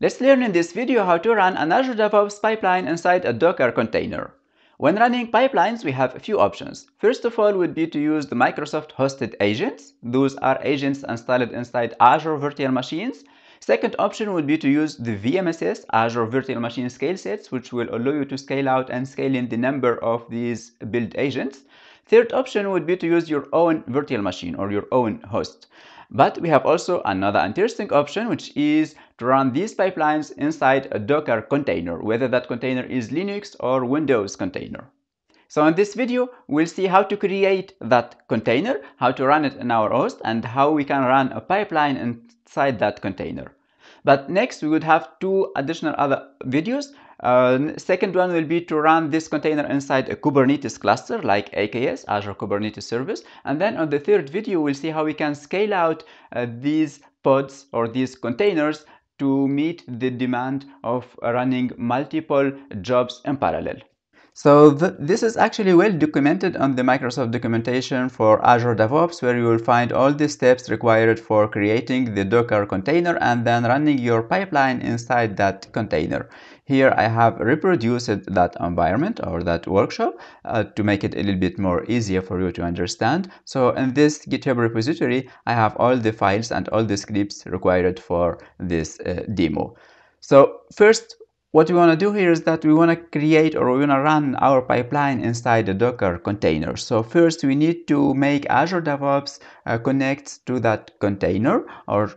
Let's learn in this video how to run an Azure DevOps pipeline inside a Docker container. When running pipelines, we have a few options. First of all would be to use the Microsoft hosted agents. Those are agents installed inside Azure virtual machines. Second option would be to use the VMSS, Azure Virtual Machine Scale Sets, which will allow you to scale out and scale in the number of these build agents. Third option would be to use your own virtual machine or your own host. But we have also another interesting option, which is to run these pipelines inside a Docker container, whether that container is Linux or Windows container. So in this video, we'll see how to create that container, how to run it in our host, and how we can run a pipeline inside that container. But next, we would have two additional other videos. Second one will be to run this container inside a Kubernetes cluster like AKS, Azure Kubernetes Service. And then on the third video, we'll see how we can scale out these pods or these containers to meet the demand of running multiple jobs in parallel. So this is actually well documented on the Microsoft documentation for Azure DevOps, where you will find all the steps required for creating the Docker container and then running your pipeline inside that container. Here I have reproduced that environment or that workshop to make it a little bit more easier for you to understand. So in this GitHub repository, I have all the files and all the scripts required for this demo. So first, what we want to do here is that we want to create or we want to run our pipeline inside a Docker container. So first we need to make Azure DevOps connect to that container, or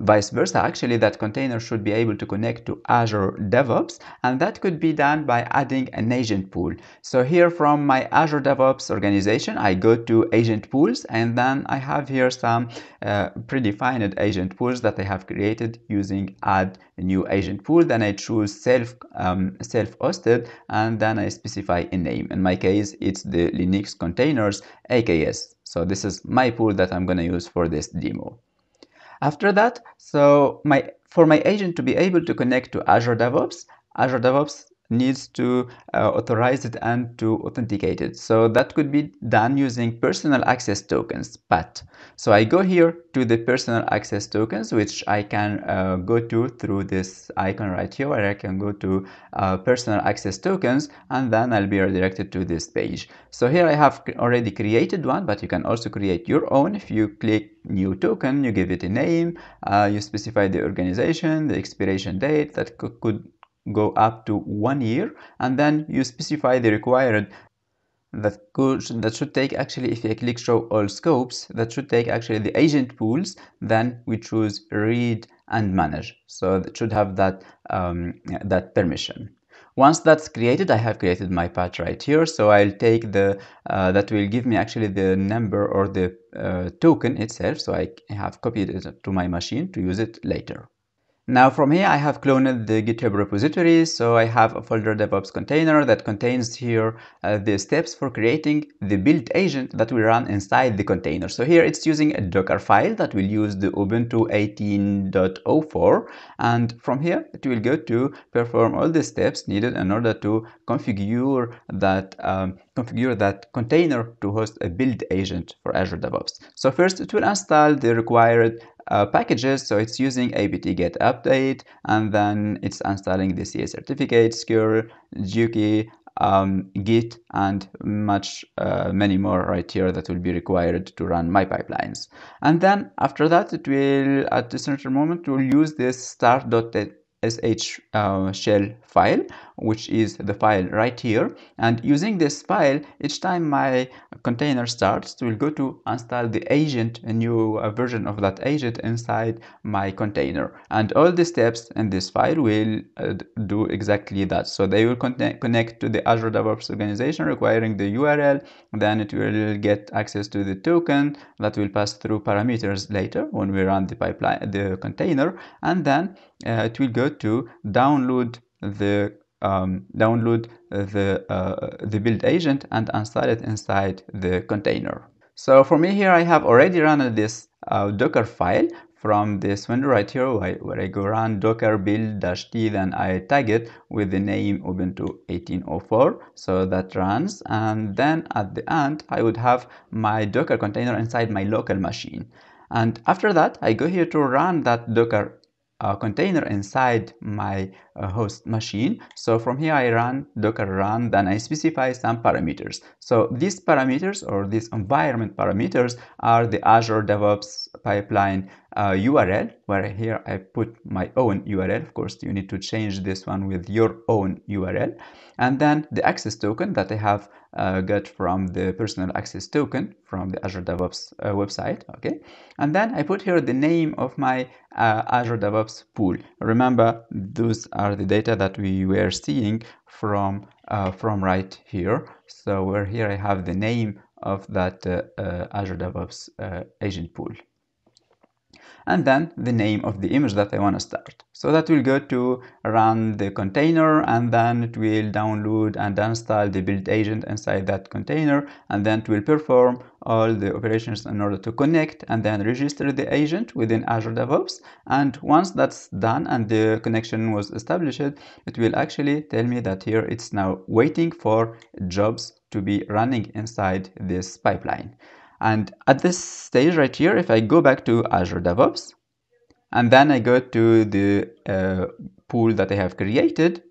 vice versa. Actually, that container should be able to connect to Azure DevOps, and that could be done by adding an agent pool. So here from my Azure DevOps organization, I go to agent pools, and then I have here some predefined agent pools that I have created using add new agent pool. Then I choose self-hosted, and then I specify a name. In my case, it's the Linux containers AKS. So this is my pool that I'm going to use for this demo. After that, so for my agent to be able to connect to Azure DevOps, Azure DevOps needs to authorize it and to authenticate it. So that could be done using personal access tokens, PAT. So I go here to the personal access tokens, which I can go to through this icon right here, where I can go to personal access tokens, and then I'll be redirected to this page. So here I have already created one, but you can also create your own. If you click new token, you give it a name, you specify the organization, the expiration date, that could go up to 1 year, and then you specify the required that should take, actually, if you click show all scopes, that should take actually the agent pools. Then we choose read and manage, so that should have that that permission. Once that's created, I have created my patch right here, so I'll take the that will give me actually the number or the token itself, so I have copied it to my machine to use it later. Now from here, I have cloned the GitHub repository, so I have a folder DevOps container that contains here the steps for creating the build agent that we run inside the container. So here it's using a Docker file that will use the Ubuntu 18.04, and from here it will go to perform all the steps needed in order to configure that container to host a build agent for Azure DevOps. So first it will install the required packages, so it's using apt-get update, and then it's installing the CA certificate, Curl, Juki, Git, and many more right here that will be required to run my pipelines. And then after that, it will, at the certain moment, will use this start.sh shell file, which is the file right here, and using this file, each time my container starts, it will go to install the agent, a new version of that agent inside my container, and all the steps in this file will do exactly that. So they will connect to the Azure DevOps organization, requiring the URL, then it will get access to the token that will pass through parameters later when we run the pipeline, the container, and then it will go to download the build agent and install it inside the container. So for me here, I have already run this Docker file from this window right here, where I go run docker build-t, then I tag it with the name Ubuntu 18.04, so that runs, and then at the end I would have my Docker container inside my local machine. And after that, I go here to run that Docker container inside my host machine. So from here I run docker run, then I specify some parameters. So these parameters, or these environment parameters, are the Azure DevOps pipeline URL, where here I put my own URL. Of course, you need to change this one with your own URL. And then the access token that I have got from the personal access token from the Azure DevOps website. Okay, and then I put here the name of my Azure DevOps pool. Remember, those are the data that we were seeing from right here. So where here I have the name of that Azure DevOps agent pool, and then the name of the image that I want to start. So that will go to run the container, and then it will download and install the build agent inside that container, and then it will perform all the operations in order to connect and then register the agent within Azure DevOps. And once that's done and the connection was established, it will actually tell me that here it's now waiting for jobs to be running inside this pipeline. And at this stage right here, if I go back to Azure DevOps, and then I go to the pool that I have created,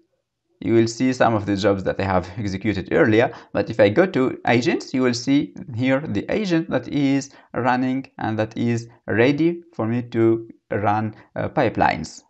you will see some of the jobs that I have executed earlier. But if I go to agents, you will see here the agent that is running and that is ready for me to run pipelines.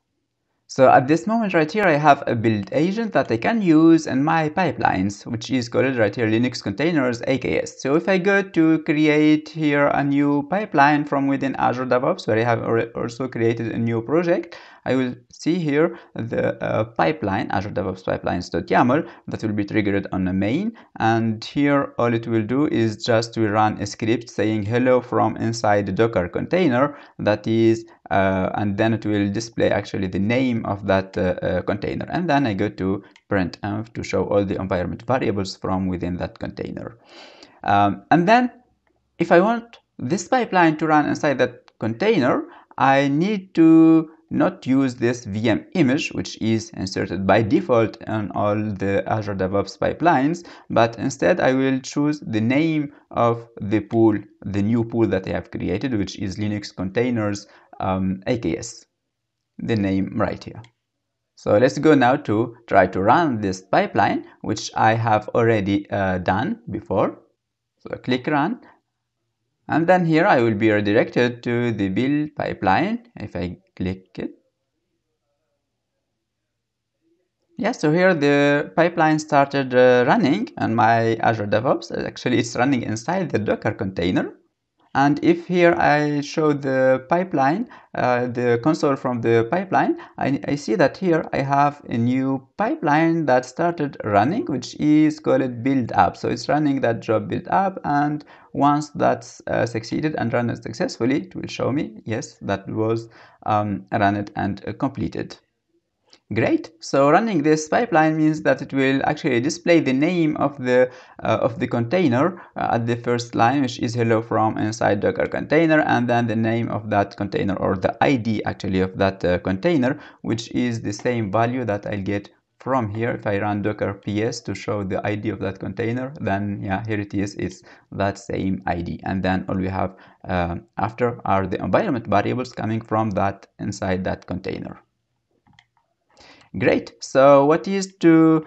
So at this moment right here, I have a build agent that I can use in my pipelines, which is called right here Linux Containers AKS. So if I go to create here a new pipeline from within Azure DevOps, where I have also created a new project, I will see here the pipeline, Azure DevOps pipelines.yaml, that will be triggered on the main. And here all it will do is just to run a script saying hello from inside the Docker container, that is and then it will display actually the name of that container. And then I go to printenv to show all the environment variables from within that container. And then if I want this pipeline to run inside that container, I need to not use this VM image, which is inserted by default on all the Azure DevOps pipelines, but instead I will choose the name of the pool, the new pool that I have created, which is Linux Containers AKS, the name right here. So let's go now to try to run this pipeline, which I have already done before. So click run. And then here I will be redirected to the build pipeline. If I click it. Yeah, so here the pipeline started running on my Azure DevOps. Actually, it's running inside the Docker container. And if here I show the pipeline, the console from the pipeline, I see that here I have a new pipeline that started running, which is called build app. So it's running that job build app, and once that's succeeded and run it successfully, it will show me, yes, that was run it and completed. Great. So running this pipeline means that it will actually display the name of the container at the first line, which is hello from inside Docker container, and then the name of that container, or the ID actually of that container, which is the same value that I'll get from here. If I run docker ps to show the ID of that container, then yeah, here it is, it's that same ID. And then all we have after are the environment variables coming from that inside that container. Great. So what is to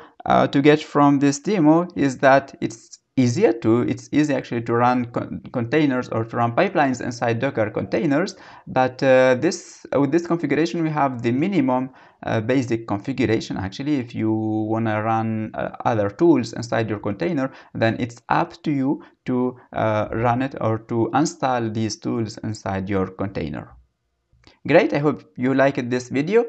get from this demo is that it's easy actually to run containers or to run pipelines inside Docker containers, but with this configuration we have the minimum basic configuration. Actually, if you want to run other tools inside your container, then it's up to you to run it or to install these tools inside your container. Great, I hope you liked this video.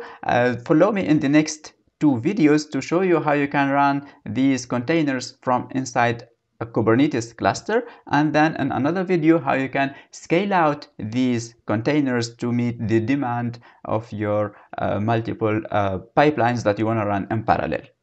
Follow me in the next two videos to show you how you can run these containers from inside a Kubernetes cluster, and then in another video how you can scale out these containers to meet the demand of your multiple pipelines that you want to run in parallel.